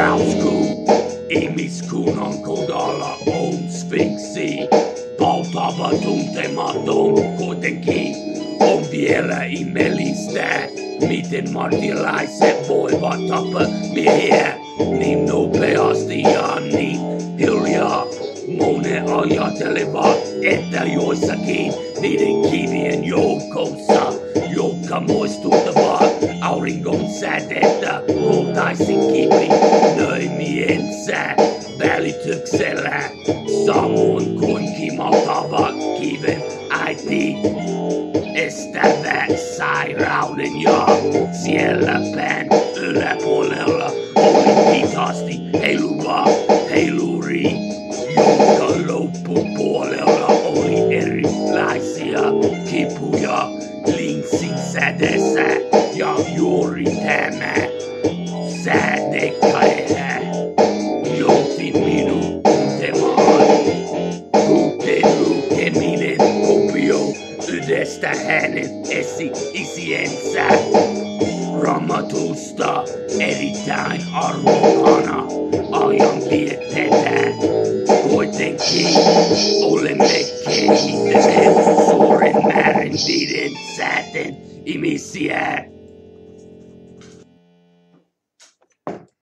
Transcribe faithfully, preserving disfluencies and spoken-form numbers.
Brown's crew, Amy's crew, Uncle Dollar, Old Sphinxy, Baltava Tunte Maton Koteki, on vielä ihmeellistä, miten martilaiset voivat tappaa miehiä, niin nopeasti ja niin hiljaa. Monet ajattelevat, että joissakin niiden kivien joukossa, jotka muistuttavat auringon säteitä, kultaisin kipin nöimiensä välityksellä, samoin kuin kimaltava kiven äiti estävät sairauden ja siellä pään yläpuolella oli hitaasti heiluva heiluri. Loppupuolella oli erilaisia kipuja linksin säteessä ja juuri tämä sätekaihe johti minun tuntemaan. Kuten lukeminen kopio yhdestä hänen esi-isiensä Raamatusta erittäin arvokkaana ajanvietteitä. Kuitenkin olemme kehittäneet suuren määrän niiden säten ihmisiä,